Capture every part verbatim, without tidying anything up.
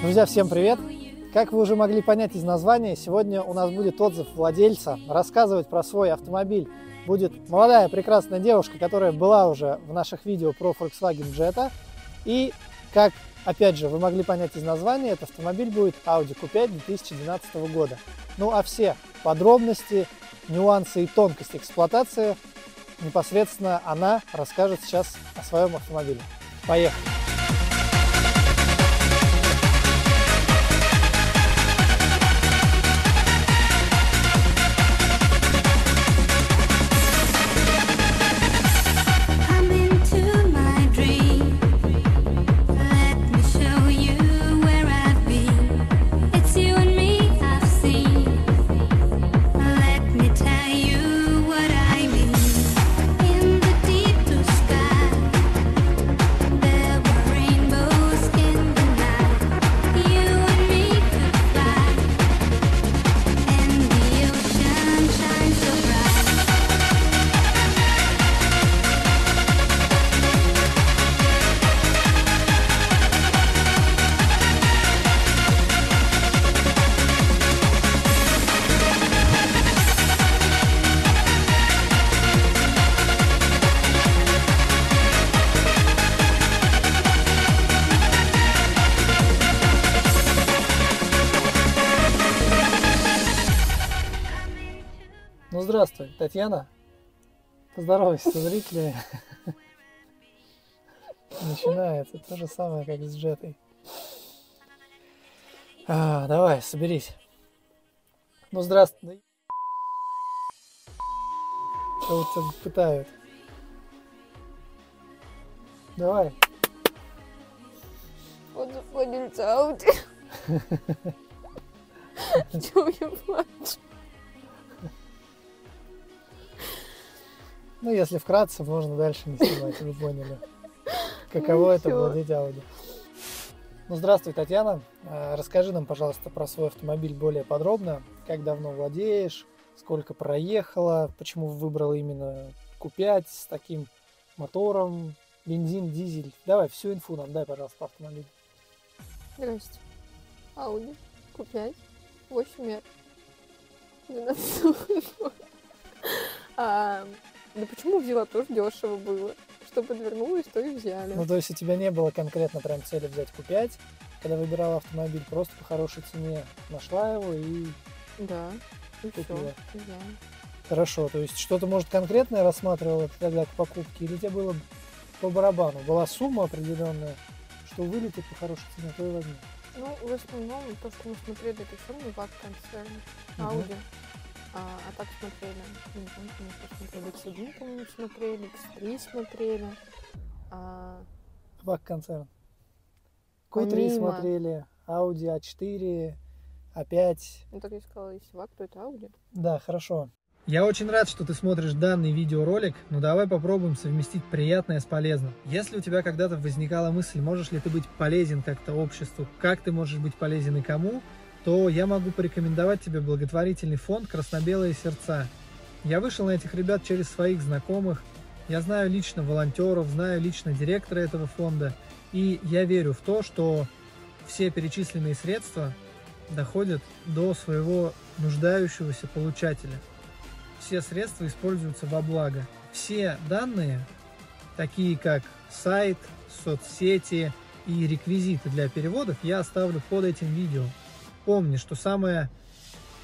Друзья, всем привет! Как вы уже могли понять из названия, сегодня у нас будет отзыв владельца. Рассказывать про свой автомобиль будет молодая прекрасная девушка, которая была уже в наших видео про Volkswagen Jetta. И, как опять же вы могли понять из названия, этот автомобиль будет Audi Q пять две тысячи двенадцатого года. Ну а все подробности, нюансы и тонкости эксплуатации непосредственно она расскажет сейчас о своем автомобиле. Поехали! Ну, здравствуй, Татьяна. Поздоровайся со зрителями. Начинается то же самое, как с Джетой. А, давай, соберись. Ну, здравствуй. Кого-то пытают. Давай. Отзыв владельца Ауди. Чего я плачу? Ну, если вкратце, можно дальше не снимать, вы поняли, каково это владеть Audi. Ну, здравствуй, Татьяна. Расскажи нам, пожалуйста, про свой автомобиль более подробно. Как давно владеешь, сколько проехала, почему выбрала именно Q пять с таким мотором, бензин, дизель. Давай, всю инфу нам дай, пожалуйста, по автомобилю. Здрасте. Audi Q пять, восемь метров, двенадцать. Да почему взяла? Тоже дешево было. Что подвернулось, то и взяли. Ну, то есть у тебя не было конкретно прям цели взять Q пять, когда выбирала автомобиль, просто по хорошей цене нашла его и... Да, и купила. Все, да. Хорошо, то есть что-то, может, конкретное рассматривала тогда к покупке, или тебе было по барабану? Была сумма определенная, что вылетит по хорошей цене, то и возьми. Ну, в основном, то, что мы смотрели, это фирмы VAG-концерн, Audi. А, а так смотрели, не помню, мы смотрели, Икс один, по-моему, смотрели, Икс три смотрели. А... VAG-концерн. Q три помимо... смотрели, Audi А четыре, А пять. Ну так я сказала, если VAG, то это Audi. Да, хорошо. Я очень рад, что ты смотришь данный видеоролик, но давай попробуем совместить приятное с полезным. Если у тебя когда-то возникала мысль, можешь ли ты быть полезен как-то обществу, как ты можешь быть полезен и кому, то я могу порекомендовать тебе благотворительный фонд «Красно-белые сердца». Я вышел на этих ребят через своих знакомых, я знаю лично волонтеров, знаю лично директора этого фонда, и я верю в то, что все перечисленные средства доходят до своего нуждающегося получателя. Все средства используются во благо. Все данные, такие как сайт, соцсети и реквизиты для переводов, я оставлю под этим видео. Помни, что самая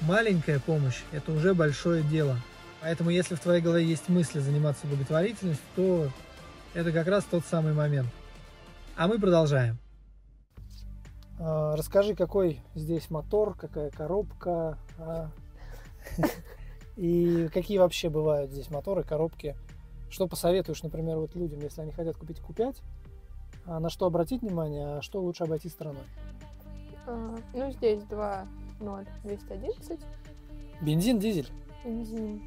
маленькая помощь – это уже большое дело. Поэтому, если в твоей голове есть мысли заниматься благотворительностью, то это как раз тот самый момент. А мы продолжаем. Расскажи, какой здесь мотор, какая коробка, и какие вообще бывают здесь моторы, коробки. Что посоветуешь, например, вот людям, если они хотят купить Q пять, на что обратить внимание, а что лучше обойти стороной? А, ну, здесь два ноль двести одиннадцать. Бензин, дизель? Бензин.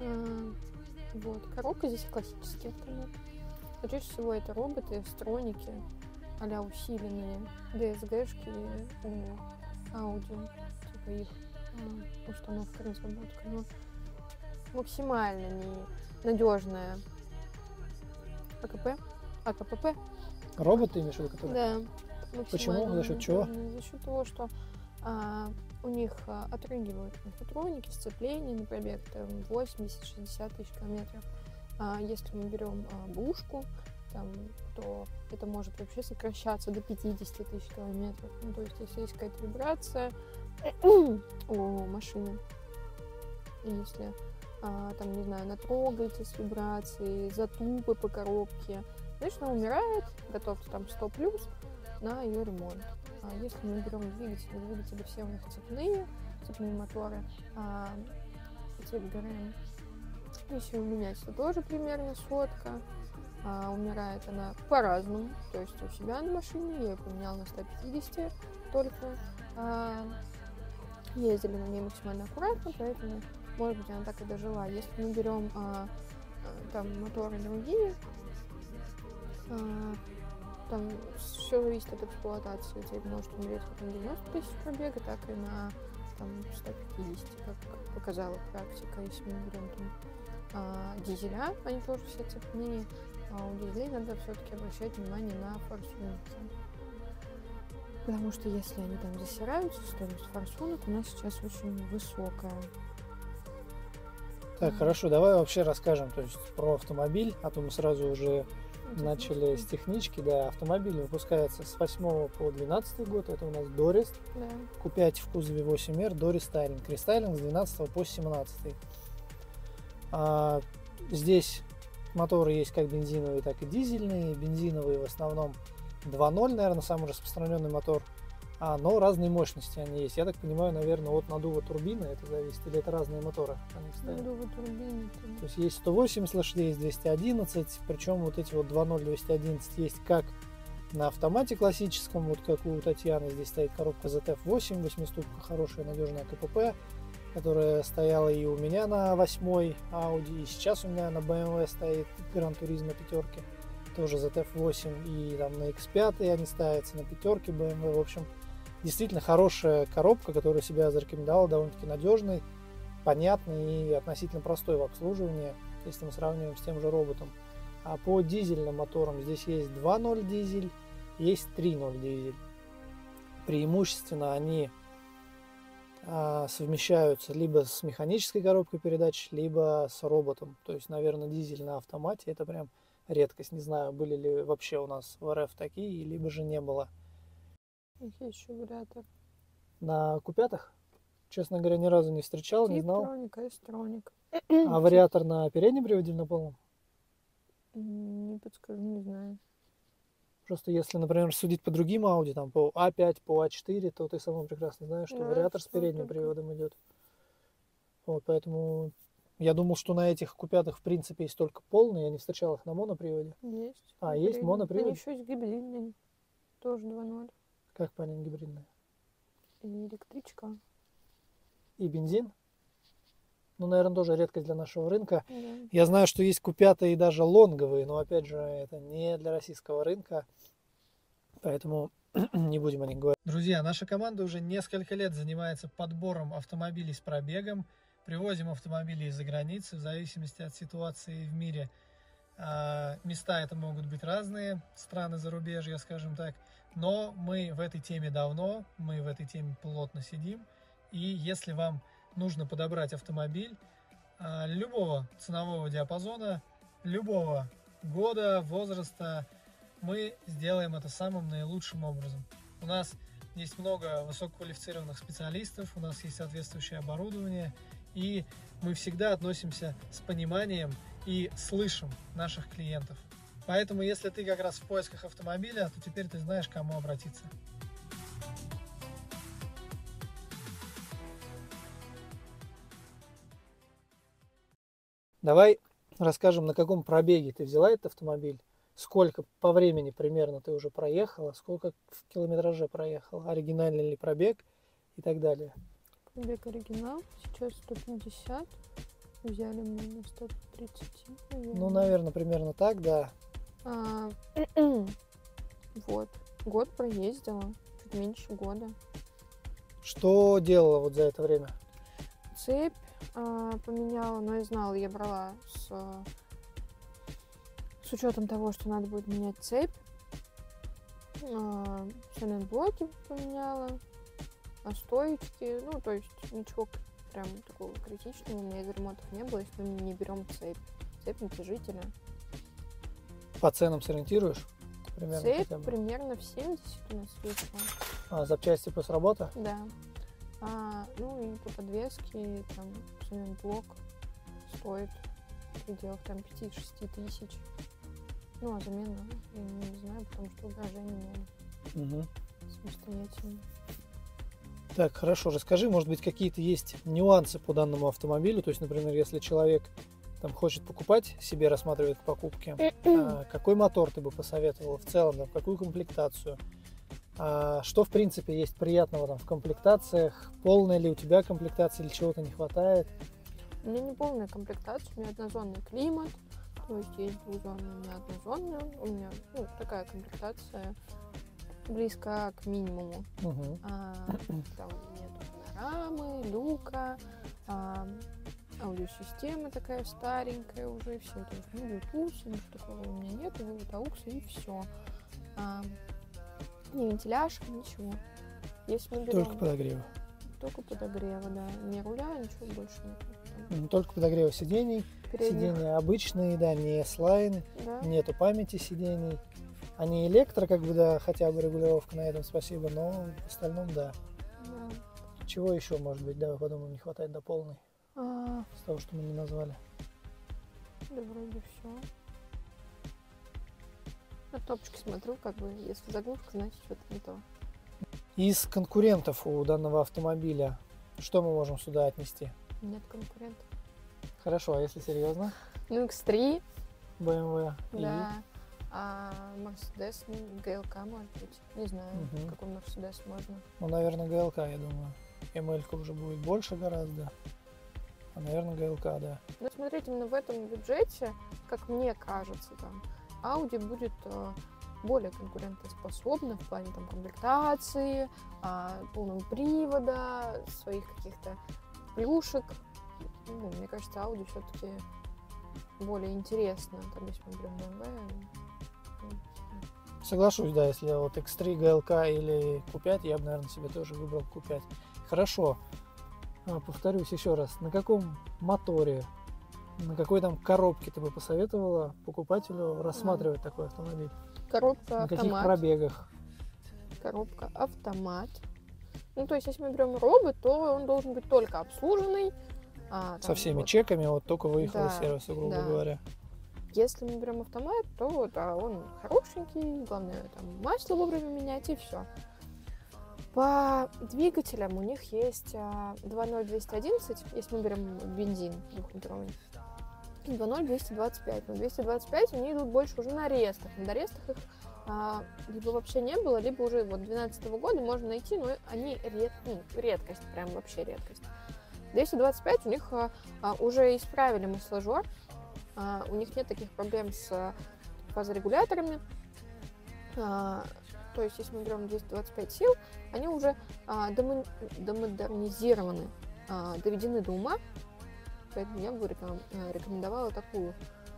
А, вот, коробка здесь классический автомат. Прежде всего, это роботы, строники, а-ля усиленные, ди эс джи-шки, аудио, типа их а, установка, разработка, но максимально ненадежная АКП, АКПП. Роботы, имеешь в виду, которые? Да. Почему? За счет чего? За счет того, что а, у них а, отрыгивают мехатроники, сцепление на пробег восемьдесят-шестьдесят тысяч километров. А, если мы берем а, бушку, там, то это может вообще сокращаться до пятидесяти тысяч километров. Ну, то есть, если есть какая-то вибрация у машины, и если а, там, не знаю, натрогаете с вибрацией, затупы по коробке, значит, она умирает, готовьте там сто плюс на ее ремонт. А если мы берем двигатели, двигатели все у них цепные, цепные моторы, а, эти выбираем. Если у меня это тоже примерно сотка. А, умирает она по-разному, то есть у себя на машине я ее поменяла на сто пятьдесят только, а, ездили на ней максимально аккуратно, поэтому, может быть, она так и дожила. Если мы берем а, там моторы другие, а, там все зависит от эксплуатации, теперь может умереть как на девяносто тысяч пробега, так и на там, сто пятьдесят, как, как показала практика. Если мы берем там, а, дизеля, они тоже все цепные. А у дизелей надо все-таки обращать внимание на форсунки. Потому что если они там засираются, стоимость форсунок у нас сейчас очень высокая. Так, хорошо, давай вообще расскажем, то есть, про автомобиль, а то мы сразу уже технички. Начали с технички. Да, автомобиль выпускается с восьмого по двенадцатый год, это у нас Дорест. Да. Купить в кузове восемь эр, дорестайлинг, рестайлинг с двенадцатого по семнадцатый. А, здесь... Моторы есть как бензиновые, так и дизельные. Бензиновые в основном два ноль, наверное, самый распространенный мотор. А, но разные мощности они есть. Я так понимаю, наверное, от надува турбины это зависит. Или это разные моторы? Надува турбины. То есть есть сто восемьдесят лошадей, есть двести одиннадцать. Причем вот эти вот два ноль двести одиннадцать есть как на автомате классическом, вот как у Татьяны здесь стоит коробка зет эф восемь, восьмиступка, хорошая, надежная КПП, которая стояла и у меня на восьмой Audi, и сейчас у меня на бэ эм вэ стоит Gran Turismo пятерки, тоже зет эф восемь, и там на икс пять они ставятся, на пятерке бэ эм вэ. В общем, действительно хорошая коробка, которая себя зарекомендовала довольно-таки надежной, понятной и относительно простой в обслуживании, если мы сравниваем с тем же роботом. А по дизельным моторам здесь есть два ноль дизель, есть три ноль дизель. Преимущественно они совмещаются либо с механической коробкой передач, либо с роботом. То есть, наверное, дизель на автомате это прям редкость. Не знаю, были ли вообще у нас в эр эф такие, либо же не было. Какие еще варианты? На купятах, честно говоря, ни разу не встречал, не знал. Эстроник. А вариатор на переднем приводе на полном? Не подскажу, не знаю. Просто если, например, судить по другим Audi, там по а пять, по а четыре, то ты сама прекрасно знаешь, что да, вариатор с передним приводом идет. Вот, поэтому я думал, что на этих купятах, в принципе, есть только полные. Я не встречал их на моноприводе. Есть. А, гибридные. Есть монопривод. Они еще есть гибридные. Тоже два ноль. Как понять гибридные? И электричка. И бензин? Ну, наверное, тоже редкость для нашего рынка. Да. Я знаю, что есть купятые и даже лонговые, но, опять же, это не для российского рынка, поэтому не будем о них говорить. Друзья, наша команда уже несколько лет занимается подбором автомобилей с пробегом, привозим автомобили из-за границы в зависимости от ситуации в мире. Места это могут быть разные, страны зарубежья, скажем так, но мы в этой теме давно, мы в этой теме плотно сидим, и если вам нужно подобрать автомобиль любого ценового диапазона, любого года, возраста. Мы сделаем это самым наилучшим образом. У нас есть много высококвалифицированных специалистов, у нас есть соответствующее оборудование, и мы всегда относимся с пониманием и слышим наших клиентов. Поэтому, если ты как раз в поисках автомобиля, то теперь ты знаешь, к кому обратиться. Давай расскажем, на каком пробеге ты взяла этот автомобиль, сколько по времени примерно ты уже проехала, сколько в километраже проехала, оригинальный ли пробег и так далее. Пробег оригинал, сейчас сто пятьдесят, взяли мы на сто тридцать. Наверное. Ну, наверное, примерно так, да. А, вот, год проездила, чуть меньше года. Что делала вот за это время? Цепь. Поменяла, но я знала, я брала с, с учетом того, что надо будет менять цепь. А, Сайлент-блоки поменяла, настоечки, ну то есть ничего прям такого критичного у меня из ремонтов не было, если мы не берем цепь, цепь натяжителя. По ценам сориентируешь? Примерно цепь примерно в семьдесят у нас вышла. А запчасти плюс работа? Да. А, ну и по подвеске, там, цемент-блок стоит в пределах там пяти-шести тысяч. Ну, а замена, я не знаю, потому что угрожение угу. самостоятельно. Так, хорошо. Расскажи, может быть, какие-то есть нюансы по данному автомобилю? То есть, например, если человек там хочет покупать, себе рассматривает покупки, а какой мотор ты бы посоветовала в целом, там, какую комплектацию? А что, в принципе, есть приятного там в комплектациях? Полная ли у тебя комплектация или чего-то не хватает? У меня не полная комплектация, у меня однозонный климат. То есть есть двухзонная, у меня однозонная. У меня ну, такая комплектация близка к минимуму. Угу. А, там нет панорамы, люка, а, аудиосистема такая старенькая уже, все это уже Bluetooth, ничего такого у меня нет, вывод аукса и все. А, не вентиляшка, ничего. Если мы берем, только подогрева. Только подогрева, да. Не руля, ничего больше нет. Только подогрева сидений. Передних. Сидения обычные, да, не слайн, да. Нету памяти сидений. Они электро, как бы, да, хотя бы регулировка на этом, спасибо, но в остальном, да. да. Чего еще, может быть, да, подумаем, не хватает до полной? А... С того, что мы не назвали. Да вроде все. На кнопочки смотрю, как бы, если заглушка, значит, что-то не то. Из конкурентов у данного автомобиля что мы можем сюда отнести? Нет конкурентов. Хорошо, а если серьезно? Ну, икс три. бэ эм вэ. Да. И... А Mercedes джи эл кей, может быть. Не знаю, угу. какой Mercedes можно. Ну, наверное, джи эл кей, я думаю. эм эл-ка уже будет больше гораздо. А, наверное, джи эл кей, да. Ну, смотрите, именно в этом бюджете, как мне кажется, там, Audi будет э, более конкурентоспособна в плане там, комплектации, э, полного привода, своих каких-то плюшек. Ну, мне кажется, Audi все-таки более интересно. Там, если мы берем бэ эм вэ... Соглашусь, да, если вот икс три, джи эл кей или кью пять, я бы, наверное, себе тоже выбрал кью пять. Хорошо. Повторюсь еще раз. На каком моторе, на какой там коробке ты бы посоветовала покупателю рассматривать mm. такой автомобиль? Коробка на автомат. На каких пробегах? Коробка автомат. Ну, то есть, если мы берем робот, то он должен быть только обслуженный. А, Со всеми вот. чеками, вот только выехал да, из сервиса, грубо да. говоря. Если мы берем автомат, то вот, а он хорошенький, главное, там, масло вовремя менять и все. По двигателям у них есть два ноль двести одиннадцать, если мы берем бензин двухлитровый, и два ноль двести двадцать пять. Но двести двадцать пять они идут больше уже на рестах. На рестах их а, либо вообще не было, либо уже вот две тысячи двенадцатого года можно найти, но они ред, ну, редкость, прям вообще редкость. двести двадцать пять у них а, а, уже исправили масложор, а, у них нет таких проблем с а, фазорегуляторами. А, то есть, если мы берем двести двадцать пять сил, они уже а, домо, домодернизированы, а, доведены до ума. Поэтому я бы рекомендовала такую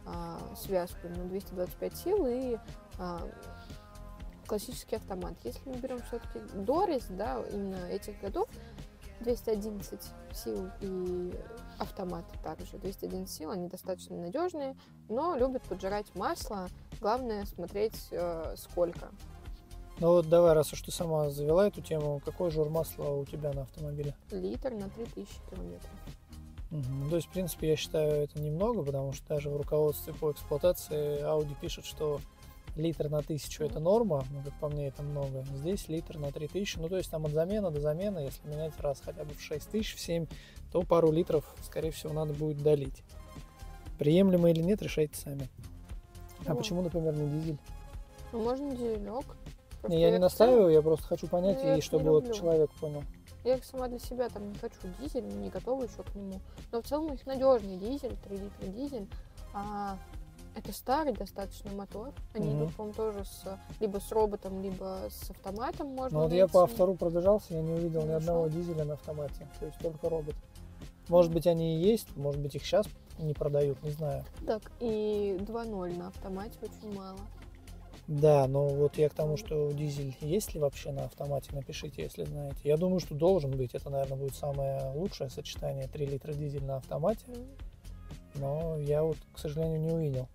а, связку на двести двадцать пять сил и а, классический автомат. Если мы берем все-таки Дорис, да, именно этих годов, двести одиннадцать сил и автомат также. двести одиннадцать сил, они достаточно надежные, но любят поджирать масло. Главное смотреть э, сколько. Ну вот давай, раз уж ты сама завела эту тему, какой жир масла у тебя на автомобиле? Литр на три тысячи километров. Угу. То есть, в принципе, я считаю, это немного, потому что даже в руководстве по эксплуатации Audi пишет, что литр на тысячу mm-hmm. это норма, ну, как по мне, это много. Здесь литр на три тысячи, ну то есть там от замены до замены, если менять раз хотя бы в шесть тысяч, в семь, то пару литров, скорее всего, надо будет долить. Приемлемо или нет, решайте сами. Mm-hmm. А почему, например, не дизель? Ну, можно дизелек. Не, я, я не настаиваю, я просто хочу понять, ну, и чтобы вот человек понял. Я их сама для себя там не хочу дизель, не готова еще к нему. Но в целом у них надежный дизель, три литра дизель. А... Это старый достаточно мотор. Они угу. идут, по-моему, тоже с, либо с роботом, либо с автоматом можно. Ну, вот я по автору пробежался, я не увидел не ни нашел. одного дизеля на автомате. То есть только робот. Может быть, они и есть, может быть, их сейчас не продают, не знаю. Так, и два ноль на автомате очень мало. Да, но вот я к тому, что дизель есть ли вообще на автомате, напишите, если знаете. Я думаю, что должен быть. Это, наверное, будет самое лучшее сочетание три литра дизель на автомате. Но я вот, к сожалению, не увидел.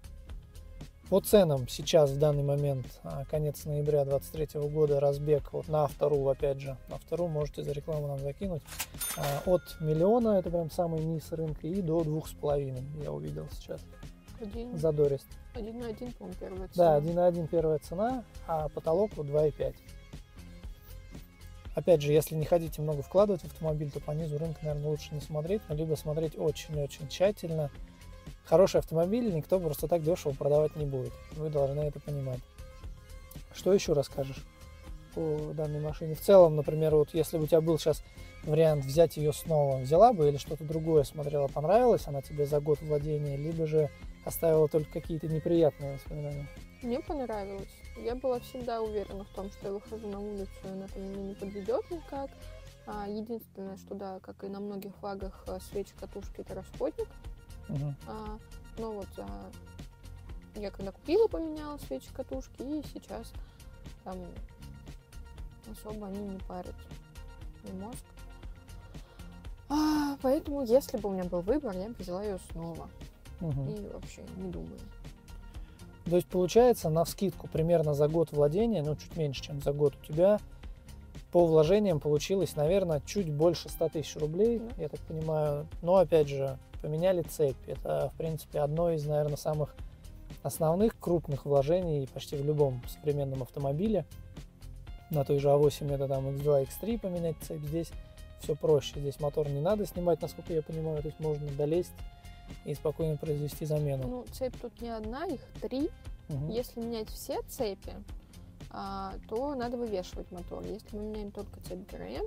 По ценам сейчас, в данный момент, конец ноября две тысячи двадцать третьего года, разбег вот на вторую, опять же, на вторую можете за рекламу нам закинуть. От миллиона, это прям самый низ рынка, и до двух с половиной я увидел сейчас. Один, задорист. Один на один, по-моему, первая цена. Да, один на один первая цена, а потолок вот два и пять. Опять же, если не хотите много вкладывать в автомобиль, то по низу рынка, наверное, лучше не смотреть, но либо смотреть очень-очень тщательно. Хороший автомобиль никто просто так дешево продавать не будет. Вы должны это понимать. Что еще расскажешь по данной машине? В целом, например, вот если бы у тебя был сейчас вариант взять ее снова, взяла бы или что-то другое смотрела, понравилась она тебе за год владения, либо же оставила только какие-то неприятные воспоминания? Мне понравилось. Я была всегда уверена в том, что я выхожу на улицу, и она меня не подведет никак. Единственное, что да, как и на многих вагах, свечи, катушки — это расходник. Угу. А, но вот а, я когда купила, поменяла свечи, катушки, и сейчас там особо они не парят и мозг. А, поэтому, если бы у меня был выбор, я бы взяла ее снова. Угу. И вообще не думаю. То есть получается, навскидку примерно за год владения, ну чуть меньше, чем за год, у тебя по вложениям получилось, наверное, чуть больше ста тысяч рублей, да, я так понимаю. Но опять же, поменяли цепь. Это, в принципе, одно из, наверное, самых основных крупных вложений почти в любом современном автомобиле. На той же а восемь это там икс два, икс три поменять цепь. Здесь все проще. Здесь мотор не надо снимать, насколько я понимаю. То есть можно долезть и спокойно произвести замену. Ну, цепь тут не одна, их три. Угу. Если менять все цепи, то надо вывешивать мотор. Если мы меняем только цепь ГРМ,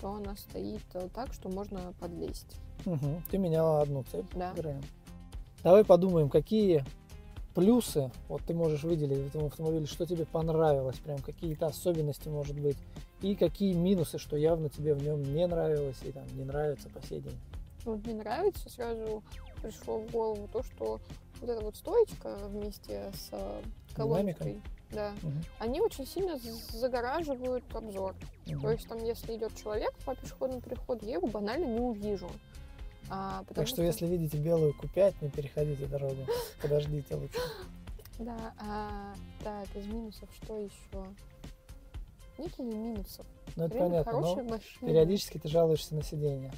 то она стоит так, что можно подлезть. Угу. Ты меняла одну цепь, да. Давай подумаем, какие плюсы вот ты можешь выделить в этом автомобиле, что тебе понравилось, прям какие-то особенности, может быть, и какие минусы, что явно тебе в нем не нравилось и там не нравится по сей день. Вот не нравится, сразу пришло в голову то, что вот эта вот стоечка вместе с колонкой, да, угу, они очень сильно загораживают обзор. Угу. То есть там, если идет человек по пешеходному переходу, я его банально не увижу. А, так что, что если видите белую купять, не переходите дорогу, подождите лучше. Да, а, так, из минусов что еще? Нет ли минусов? Ну это время понятно, хорошая машина. Периодически ты жалуешься на сиденье.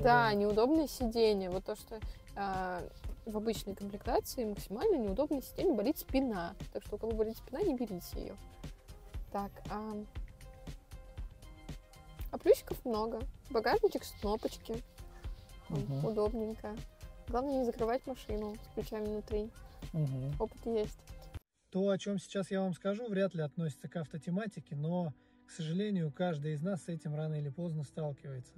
Да, время. Неудобное сиденье. Вот то, что а, в обычной комплектации максимально неудобное сиденье, болит спина. Так что у кого болит спина, не берите ее. Так, а, а плюсиков много. Багажничек с кнопочки. Угу. Удобненько. Главное не закрывать машину с ключами внутри. Угу. Опыт есть. То, о чем сейчас я вам скажу, вряд ли относится к автотематике, но, к сожалению, каждый из нас с этим рано или поздно сталкивается.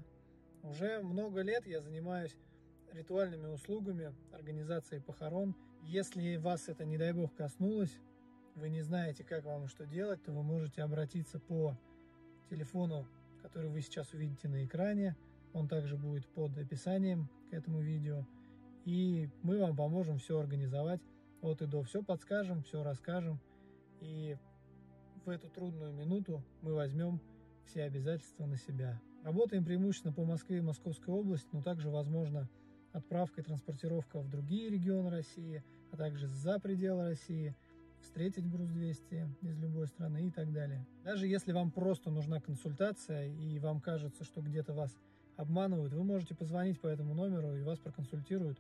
Уже много лет я занимаюсь ритуальными услугами, организацией похорон. Если вас это, не дай бог, коснулось, вы не знаете, как вам и что делать, то вы можете обратиться по телефону, который вы сейчас увидите на экране. Он также будет под описанием к этому видео. И мы вам поможем все организовать от и до. Все подскажем, все расскажем. И в эту трудную минуту мы возьмем все обязательства на себя. Работаем преимущественно по Москве и Московской области, но также возможно отправка и транспортировка в другие регионы России, а также за пределы России, встретить груз двести из любой страны и так далее. Даже если вам просто нужна консультация и вам кажется, что где-то вас обманывают, вы можете позвонить по этому номеру и вас проконсультируют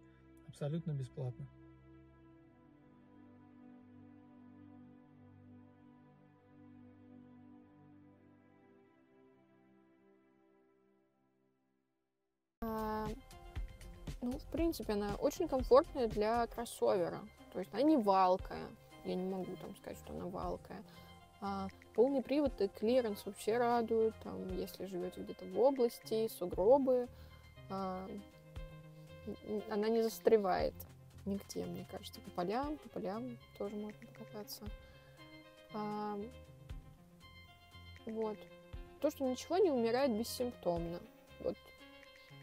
абсолютно бесплатно. А, ну, в принципе, она очень комфортная для кроссовера. То есть она не валкая. Я не могу там сказать, что она валкая. А, полный привод и клиренс вообще радуют, там, если живете где-то в области, сугробы, а, она не застревает нигде, мне кажется, по полям, по полям тоже можно покататься. А, вот. То, что ничего не умирает бессимптомно, вот,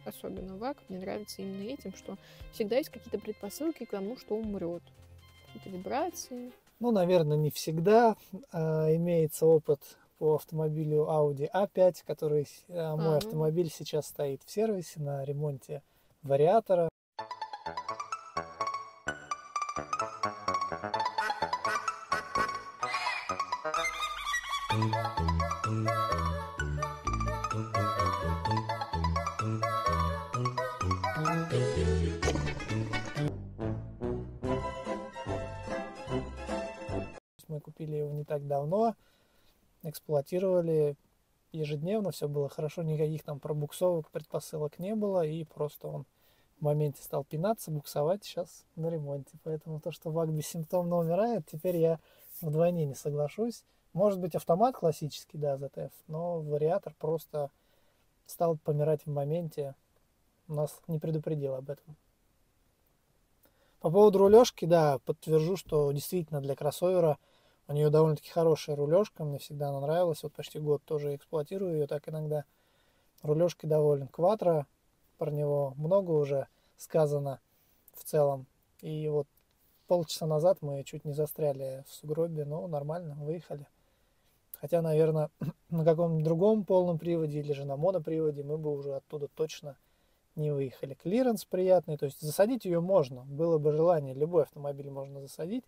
особенно ваг, мне нравится именно этим, что всегда есть какие-то предпосылки к тому, что умрет, какие-то вибрации, Ну, наверное, не всегда. Имеется опыт по автомобилю Audi а пять, который а, мой А-а-а. автомобиль сейчас стоит в сервисе на ремонте вариатора. Мы купили его не так давно, эксплуатировали ежедневно, все было хорошо, никаких там пробуксовок, предпосылок не было, и просто он в моменте стал пинаться, буксовать, сейчас на ремонте. Поэтому то, что ВАГ бессимптомно умирает, теперь я вдвойне не соглашусь. Может быть, автомат классический, да, зет эф, но вариатор просто стал помирать в моменте, нас не предупредил об этом. По поводу рулежки, да, подтвержу, что действительно для кроссовера у нее довольно-таки хорошая рулежка, мне всегда она нравилась, вот почти год тоже эксплуатирую ее так иногда. Рулежкой доволен. Quattro, про него много уже сказано в целом. И вот полчаса назад мы чуть не застряли в сугробе, но нормально, выехали. Хотя, наверное, на каком-нибудь другом полном приводе или же на моноприводе мы бы уже оттуда точно не выехали. Клиренс приятный, то есть засадить ее можно, было бы желание, любой автомобиль можно засадить,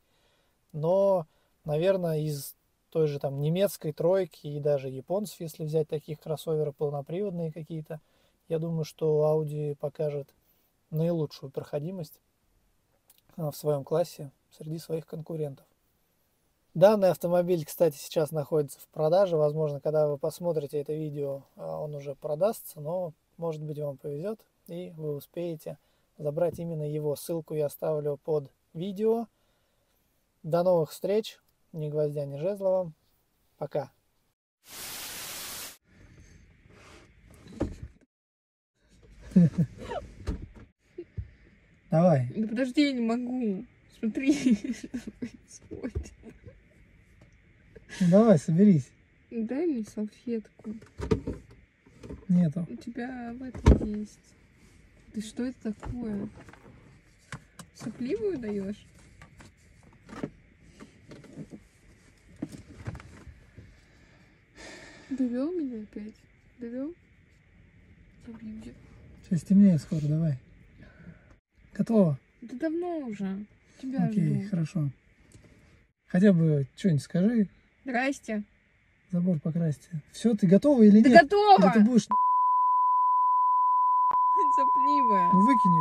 но... Наверное, из той же там немецкой тройки и даже японцев, если взять таких кроссоверы полноприводные какие-то, я думаю, что Audi покажет наилучшую проходимость в своем классе среди своих конкурентов. Данный автомобиль, кстати, сейчас находится в продаже. Возможно, когда вы посмотрите это видео, он уже продастся, но, может быть, вам повезет, и вы успеете забрать именно его. Ссылку я оставлю под видео. До новых встреч! Ни гвоздя, ни жезла вам. Пока. Давай. Да подожди, я не могу. Смотри, что происходит. Ну, давай, соберись. Дай мне салфетку. Нету. У тебя в этом есть. Ты что это такое? Сопливую даешь? Довел меня опять? Довел? Сейчас темнее скоро, давай. Готово? Да давно уже. Тебя Окей, жду. Хорошо. Хотя бы что-нибудь скажи. Здрасте. Забор покрасьте. Все, ты готова или да нет? Готова! Да ты будешь... Сопливая. Ну выкинь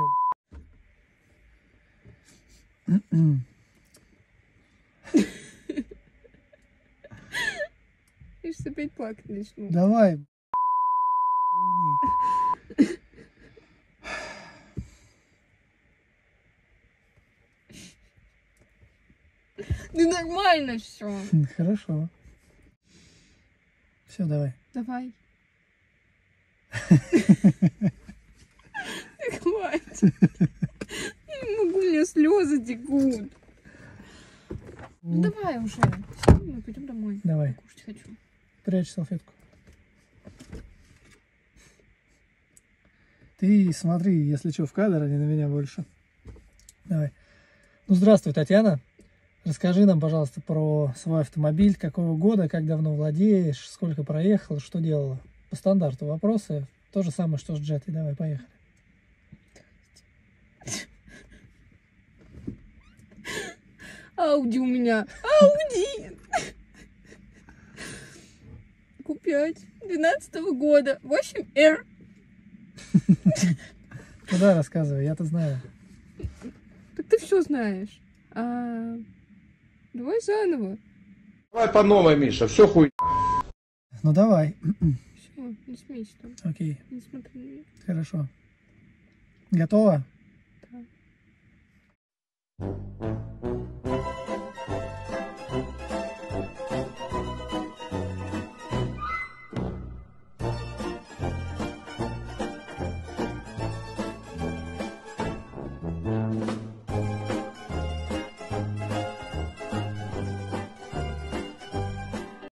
ее. Опять плакать начну. Давай. Ну нормально все. Хорошо. Все, давай. Давай. Хватит. Я не могу, у меня слезы текут. Ну давай уже. Все, мы пойдем домой. Давай. Кушать хочу. Прячь салфетку. Ты смотри, если что, в кадр, а не на меня больше. Давай. Ну, здравствуй, Татьяна. Расскажи нам, пожалуйста, про свой автомобиль, какого года, как давно владеешь, сколько проехал, что делала. По стандарту вопросы. То же самое, что с Джеттой. Давай, поехали. Ауди у меня. Ауди! Ку пять двенадцатого года, восемь эр. Куда рассказывай, я-то знаю. Так ты все знаешь. А... Давай заново. Давай по новой, Миша, все хуй. Ну давай. Все, не смейся там. Окей. Не смотри. Хорошо. Готова? Да.